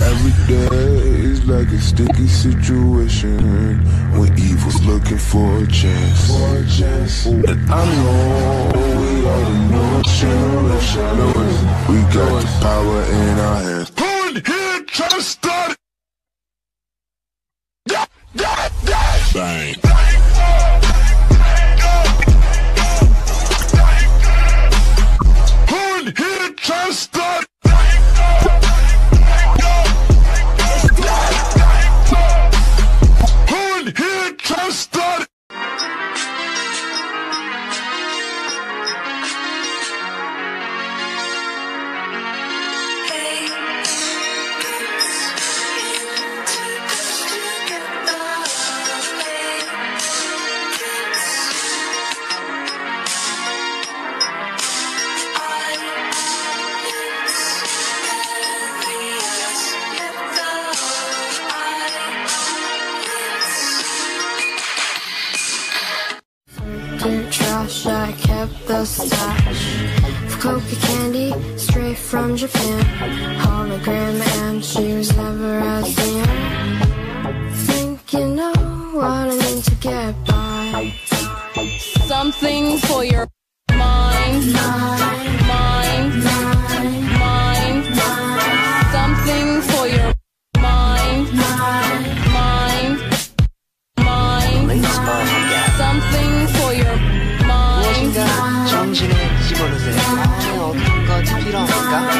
Every day is like a sticky situation when evil's looking for a chance. And I know we are the new generation. We got the power in our hands. Who in here trying to start it? Bang. Who in here trying to start it? I kept the stash of coca candy straight from Japan. Hologram and she was never as damn. Think you know what I need to get by. Something for your mind. Something for your mind. Something for your 정신을 집어넣으세요. 좀 어떤 것이 필요합니까?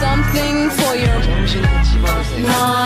Something for your 정신을 집어넣으세요.